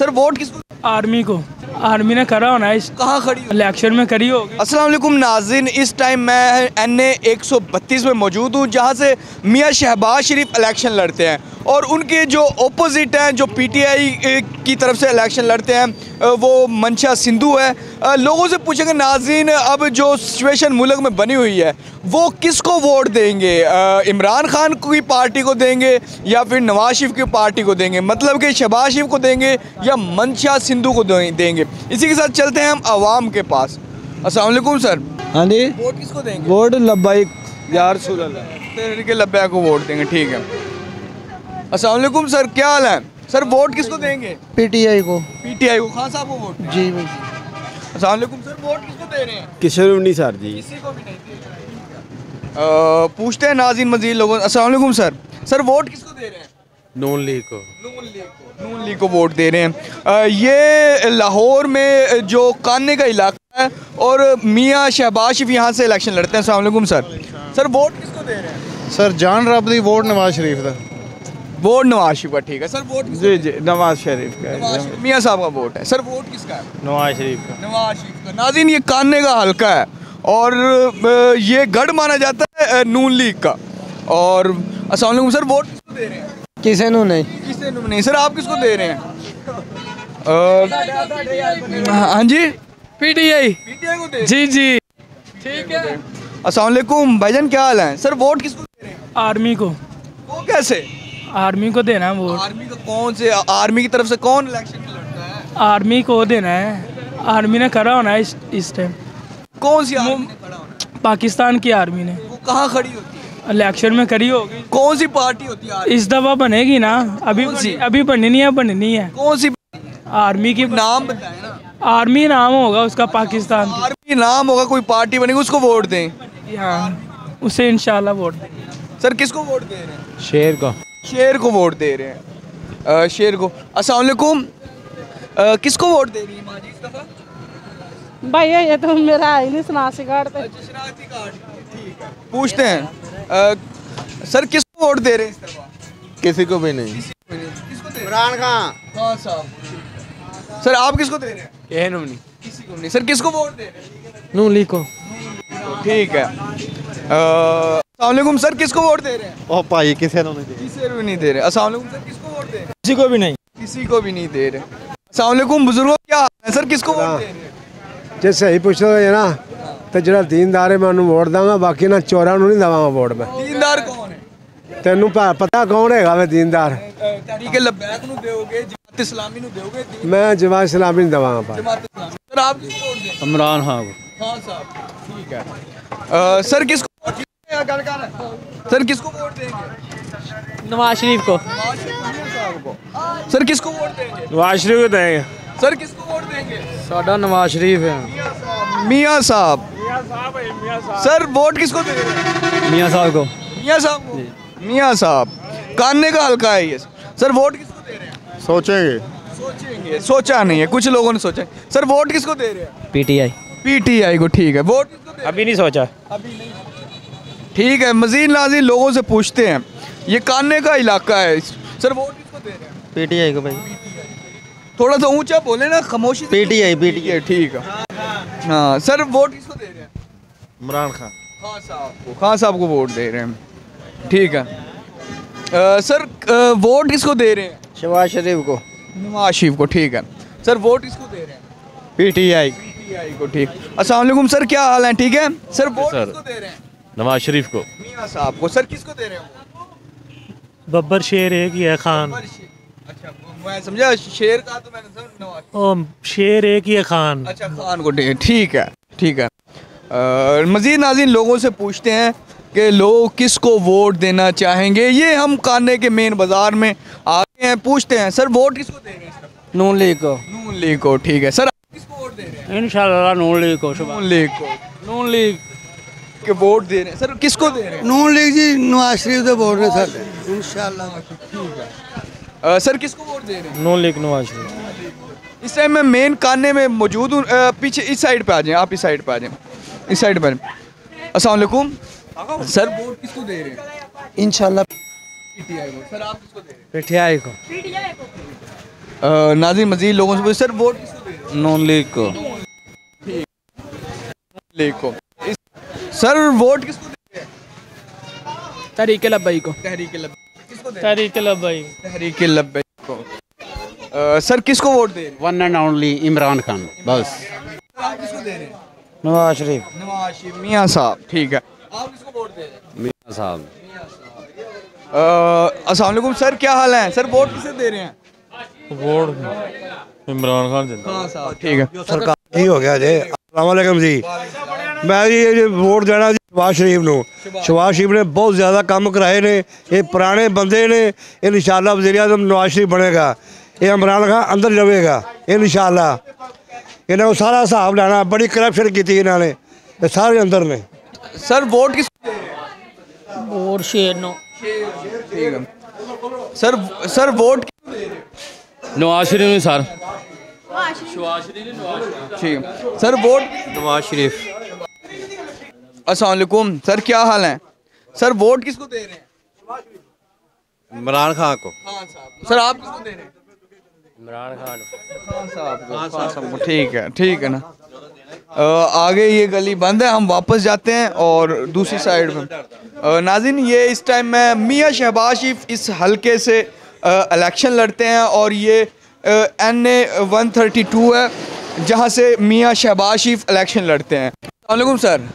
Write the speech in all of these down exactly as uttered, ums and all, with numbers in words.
Sir vote किसको? Army को। Army ने करा होना है। कहाँ खड़ी हो? इलेक्शन में करी होगी। अस्सलाम वालेकुम नाज़रीन, इस टाइम मैं एनए एक सौ बत्तीस में मौजूद हूँ जहाँ से मियां शहबाज शरीफ इलेक्शन लड़ते हैं और उनके जो ओपोजिट हैं, जो पीटीआई की तरफ से इलेक्शन लड़ते हैं, वो मंशा सिंधु है। लोगों से पूछेंगे नाज़रीन, अब जो सिचुएशन मुल्क में बनी हुई है वो किसको वोट देंगे? इमरान खान की पार्टी को देंगे या फिर नवाज शरीफ की पार्टी को देंगे, मतलब कि शहबाज शरीफ को देंगे या मंशा सिंधु को देंगे। इसी के साथ चलते हैं हम आवाम के पास। अस्सलाम वालेकुम सर। हाँ जी, वोट किसको देंगे? वोट लब्बैक यार तहरीक-ए-लब्बैक को वोट देंगे। ठीक है। अस्सलाम वालेकुम सर, क्या हाल है? सर वोट किसको देंगे? पीटीआई को। पीटीआई को खास आपको वोट जी भाई। अस्सलाम वालेकुम सर, वोट किसको दे रहे हैं? किशोर उन्नी सर जी। किसी को भी नहीं दे रहे। पूछते हैं नाज़रीन मजीद लोगों। अस्सलाम वालेकुम सर। सर वोट किसको दे रहे हैं? नून लीग को। नून लीग को नून लीग को वोट दे रहे हैं। आ, ये लाहौर में जो कान्हे का इलाका है और मियां शहबाज शरीफ यहाँ से इलेक्शन लड़ते हैं। अस्सलाम वालेकुम सर। सर वोट किसको दे रहे हैं? सर जान रब दी वोट नवाज शरीफ का। वोट नवाज शरीफ का। ठीक है। सर वोट जी जी नवाज शरीफ का। मियां साहब का वोट है। सर वोट किसका है? नवाज शरीफ का। नवाज शरीफ का। नाज़रीन ये कान्हे का हल्का है और ये गढ़ माना जाता है नून लीग का। और अस्सलाम वालेकुम सर, वोट किसको दे रहे हैं? किसे नू नहीं किसे नू नहीं। सर आप किसको दे रहे हैं? हाँ जी पीटीआई। पीटीआई को दे रहे? जी जी। ठीक है। अस्सलाम वालेकुम भाईजान, क्या हाल है? सर वोट किसको दे रहे हैं? आर्मी को। वो कैसे? आर्मी को देना है वोट। आर्मी को कौन से? आर्मी की तरफ से कौन इलेक्शन में लड़ता है? आर्मी को देना है। आर्मी ने करा होना है इस इस टाइम। कौन सी आर्मी ने करा होना है? पाकिस्तान की आर्मी ने। वो कहाँ खड़ी होती है? इलेक्शन में करी होगी। कौन सी पार्टी होती है? इस दफा बनेगी ना, अभी अभी बननी है बननी है। कौन सी? आर्मी की। नाम बताए ना। आर्मी नाम होगा उसका। पाकिस्तान आर्मी नाम होगा। कोई पार्टी बनेगी, उसको वोट दें। हाँ उसे इंशाल्लाह वोट दें। सर किसको वोट दे रहे हैं? शेर को। शेर को वोट दे रहे हैं। शेर को। अस्सलाम वालेकुम, किसको वोट दे रही है माँ जी इस दफा? भैया ये तो मेरा है नहीं शनाख्ती कार्ड पे। शनाख्ती कार्ड। ठीक है। पूछते हैं आ, सर किसको वोट दे रहे हैं इस तरफ? किसी को भी नहीं। किसको दे? इमरान खान साहब। सर आप किसको दे रहे हैं? कह नून नहीं। किसी को नहीं। सर किसको वोट दे रहे हैं? नून लीग को। ठीक है। अस्सलाम वालेकुम सर, किसको वोट दे रहे हैं? ओ भाई किसे को नहीं दे रहे? किसे को नहीं दे रहे। अस्सलाम वालेकुम सर, किसको वोट दे रहे हैं? किसी को भी नहीं। किसी को भी नहीं दे रहे। अस्सलाम वालेकुम बुजुर्गों, क्या हाल है? सर किसको वोट दे रहे हैं? जे सही पूछो है ना तो जो दीनदार है मैं उन्हें वोट दूंगा, बाकी ना चोरा नहीं दवांगा वोट मैं। दीनदार कौन है? तेनू पता कौन है मैं दीनदार? तहरीक-ए-लब्बैक नू दोगे, जमात-ए-इस्लामी नू दोगे? मैं जमात-ए-इस्लामी नहीं दवांगा। सर आप किसको वोट देंगे? इमरान खान को। हां साहब। ठीक है। सर किसको वोट देंगे? गल कर सर किसको वोट देंगे? नवाज शरीफ को। नवाज शरीफ को। सर किसको वोट देंगे? नवाज शरीफ को देंगे। सर किसको वोट देंगे? साडा नवाज शरीफ है। मियां साहब। मियां साहब है। मियां साहब। सर वोट किसको दे रहे हैं? मियां साहब को। मियां साहब को। मियां साहब कान्हे का हल्का है ये। सर वोट किसको दे रहे हैं? सोचेंगे सोचेंगे सोचा नहीं है, कुछ लोगों ने सोचा। सर वोट किसको दे रहे हैं? पीटीआई। पीटीआई को। ठीक है। वोट किसको दे रहे हैं? अभी नहीं सोचा। अभी नहीं। ठीक है। मजीद नाज़रीन लोगों से पूछते हैं, ये कान्हे का इलाका है। सर वोट किसको दे रहे हैं? पीटीआई को भाई। थोड़ा सा ऊंचा बोले ना, खामोशी। PTI PTI. ठीक है। हाँ सर वोट किसको दे रहे हैं? इमरान खान। खान साहब को। खान साहब को वोट दे रहे हैं। ठीक है। आ, सर आ, वोट किसको दे रहे हैं? शहबाज शरीफ को। नवाज शरीफ को। ठीक है। सर वोट किसको दे रहे हैं? पीटीआई। पीटीआई को। ठीक। अस्सलाम वालेकुम सर, क्या हाल है? ठीक है। सर वोट किसको दे रहे हैं? नवाज शरीफ को। मियां साहब को। सर किसको दे रहे हैं? बब्बर शेर एक ही है खान। अच्छा मैं समझा शेर का, तो मैंने समझा नवाज। ओम शेर एक ही है खान। अच्छा खान को। ठीक है। ठीक है। आ, मजीद नाज़रीन लोगों से पूछते हैं कि लोग किसको वोट देना चाहेंगे। ये हम कान्हे के मेन बाजार में आ गए हैं। पूछते हैं सर वोट किसको दे रहे हैं? नून लीग को। नून लीग को। ठीक है। सर आप किसको वोट दे रहे हैं? इंशाल्लाह नून लीग को। नून लीग को। नून लीग के वोट दे रहे हैं। सर किसको दे रहे हैं? नून लीग जी नवाज शरीफ को वोट दे रहे हैं इंशाल्लाह। ठीक है। आ, सर किसको वोट दे रहे हैं? नून लीग नवाज शरीफ। इस टाइम मैं मेन कान्हे में मौजूद हूँ। पीछे इस साइड पे आ जाएं आप। इस साइड पे आ जाएं इस साइड पे। अस्सलाम वालेकुम सर, वोट किसको दे रहे हैं? इंशाल्लाह पीटीआई को। सर आप किसको दे रहे हैं? पीटीआई को। नाज़िर मजीद लोगों से सर वोट नॉन लीग को लीग को सर वोट किसको देंगे? तहरीक-ए-लब्बैक को। तहरीक-ए-लब्बैक किसको देंगे? तहरीक-ए-लब्बैक तहरीक-ए-लब्बैक को। सर किसको वोट दे रहे हैं? One and only Imran Khan. बस आप किसको दे रहे हैं? नवाज शरीफ। नवाज शरीफ मियाँ साहब। ठीक है आप किसको वोट दे रहे हैं? मियाँ साहब। अस्सलाम वालेकुम सर क्या हाल है? सर वोट किसे दे रहे हैं? वोट इमरान खान जिंदाबाद। ठीक है सरकार जी हो गया जी। अस्सलाम वालेकुम जी। मैं ये वोट देना जी शहबाज शरीफ नू। शहबाज शरीफ ने बहुत ज़्यादा काम कराए ने, ये पुराने बंदे ने, इंशाल्लाह वज़ीर आज़म नवाज शरीफ बनेगा, ये इमरान खान अंदर रहेगा इंशाल्लाह। इन्हें वो सारा हिसाब लाना, बड़ी करप्शन की थी इन्होंने सारे अंदर ने। सर वोट किस वोट शेर नो। ठीक है sir sir vote Nawaz Sharif ने सर। ठीक है सर वोट नवाज शरीफ। अस्सलाम वालेकुम सर क्या हाल है? सर वोट किसको दे रहे हैं? इमरान खान को। खान साहब। सर आप किसको दे रहे हैं? इमरान खान खान साहब को। ठीक है ठीक है ना। आगे ये गली बंद है, हम वापस जाते हैं और दूसरी साइड में नाजिन ये इस टाइम में मियां शहबाज शरीफ इस हलके से इलेक्शन लड़ते हैं और ये N A one thirty two है जहाँ से मियां शहबाज शरीफ इलेक्शन लड़ते हैं। वालेकुम सर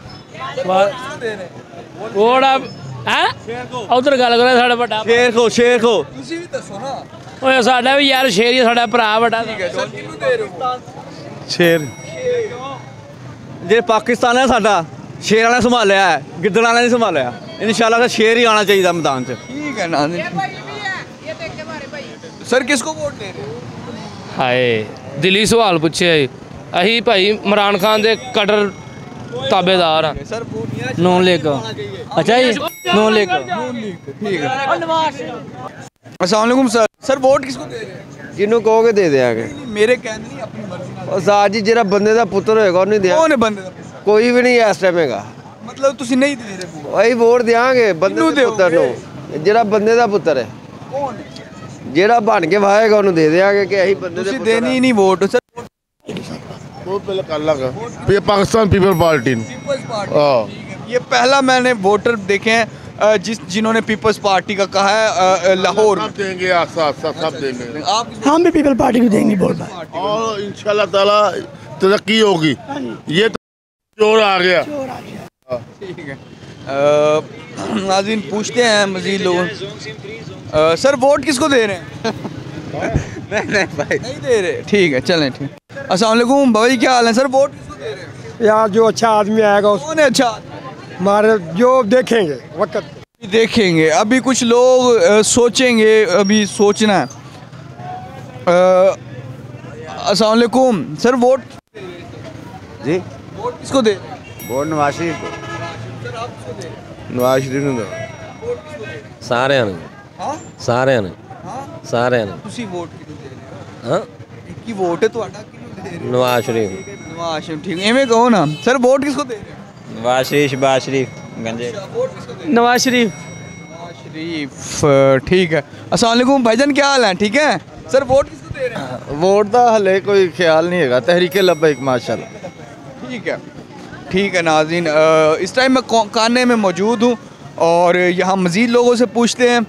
वोट आप उधर गल करो साढ़े बड़ा शेर को। शेर को तुम भी दसो ना ओए साढ़ा भी यार शेर ही साढ़ा भरा बड़ा। शेर जे पाकिस्तान है साढ़ा शेर आने संभालिया है, गिद्दड़ आने नहीं संभालिया। इंशाल्लाह शेर ही आना चाहिए मैदान च। ठीक है ना सर किसको वोट दे रहे हो? हाय दिली सवाल पूछे अही भाई इमरान खान के कटर ताबेदार हैं नॉन लीग। अच्छा जी नॉन लीग। ठीक है अस्सलाम वालेकुम सर। सर वोट किसको दे रहे हैं? जिन्होंने कहोगे दे देंगे। मेरे कहने नहीं अपनी मर्जी और साहब जी जरा बंदे का पुत्र होएगा उन्हें दे। कौन है बंदे? कोई भी नहीं है इस टाइम हैगा। मतलब तुसी नहीं दे रहे? भाई वोट देंगे बंदे के पुत्र नु, जरा बंदे का पुत्र है। कौन है? जेड़ा बन के वाएगा उन्हें दे देंगे कि यही बंदे तुसी देनी ही नहीं वोट। सर वोट पहले काला का ये पाकिस्तान पीपल पार्टी हां ये पहला मैंने वोटर देखे हैं जिस जिन्होंने पीपल्स पार्टी का कहा है लाहौर में देंगे। साथ साथ सब देंगे आप? हम भी पीपल पार्टी को देंगे वोट और इंशाल्लाह ताला तरक्की होगी। ये चोर आ गया। ठीक है नाज़रीन पूछते हैं मज़ीद लोगों आ, सर वोट किसको दे रहे हैं? नहीं नहीं भाई नहीं दे रहे। ठीक है चलें। ठीक है अस्सलाम वालेकुम भाई क्या हाल है? सर वोट किसको दे रहे हैं? यार जो अच्छा आदमी आएगा उसको। कौन है अच्छा हमारे जो देखेंगे वक्त देखेंगे। अभी कुछ लोग आ, सोचेंगे अभी सोचना है। अस्सलाम वालेकुम सर वोट जी वोट किसको दे? वोट नवाज शरीफ को। नवाज शरीफ ने सारे आने सारे आने सारे आने तुसी वोट किनु दे रहे हो? हां एक ही वोट है तुम्हारा किनु दे रहे हो? नवाज शरीफ। नवाज शरीफ। ठीक एवें कहो ना। सर वोट किसको दे रहे हो? नवाज शरीफ। शहबाज शरीफ गंजे। वोट किसको दे रहे हो? नवाज शरीफ। नवाज शरीफ। ठीक है अस्सलाम वालेकुम भाईजान क्या हाल है? ठीक है सर वोट किसको दे रहे हैं? वोट दा हले कोई ख्याल नहीं हैगा। तहरीक-ए-लब्बैक माशाल्लाह। ठीक है ठीक है नाज़रीन इस टाइम मैं काने में मौजूद हूँ और यहाँ मज़ीद लोगों से पूछते हैं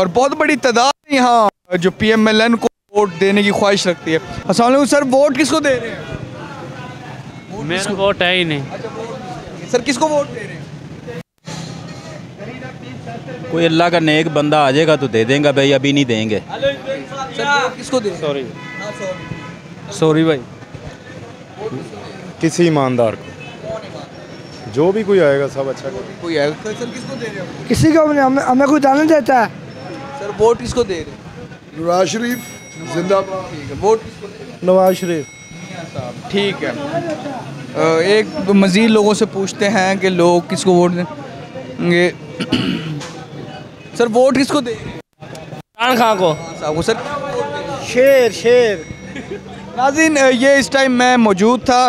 और बहुत बड़ी तादाद में यहाँ जो पी एम एल एन को वोट देने की ख्वाहिश रखती है। अस्सलाम वालेकुम सर वोट किसको दे रहे हैं? मेरा वोट है ही नहीं। अच्छा, वोट सर किसको वोट दे रहे हैं? कोई अल्लाह का नेक बंदा आ जाएगा तो दे देंगे भाई, अभी नहीं देंगे। सर किसको दे? सॉरी सॉरी भाई किसी ईमानदार को जो भी कोई आएगा सब अच्छा कोई आएगा। सर किसको दे रहे हो? किसी को हमें हमें कोई जाने देता है। सर वोट किसको दे रहे हैं? नवाज शरीफ जिंदाबाद। ठीक है वोट किसको दे रहे हैं? नवाज शरीफ। ठीक है एक मज़ीद लोगों से पूछते हैं कि लोग किसको वोट देंगे। सर वोट किसको दे रहे हैं? इमरान खान को। साहब सर शेर शेर। नाज़रीन ये इस टाइम मैं मौजूद था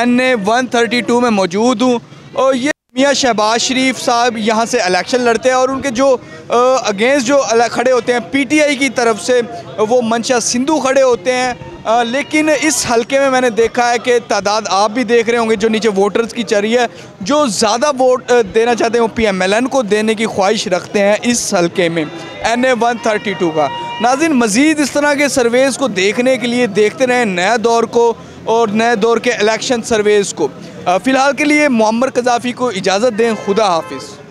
N A one thirty two में मौजूद हूँ और ये मियां शहबाज शरीफ साहब यहाँ से इलेक्शन लड़ते हैं और उनके जो अगेंस्ट जो खड़े होते हैं पीटीआई की तरफ से वो मंशा सिंधु खड़े होते हैं। आ, लेकिन इस हलके में मैंने देखा है कि तादाद आप भी देख रहे होंगे जो नीचे वोटर्स की चरी है, जो ज़्यादा वोट देना चाहते हैं वो पीएमएलएन को देने की ख्वाहिश रखते हैं इस हलके में एनए वन थर्टी टू का। नाज़रीन, मज़ीद इस तरह के सर्वेज़ को देखने के लिए देखते रहें नया दौर को और नए दौर के इलेक्शन सर्वेज़ को। फ़िलहाल के लिए मुअम्मर कज़ाफ़ी को इजाज़त दें। खुदा हाफिज़।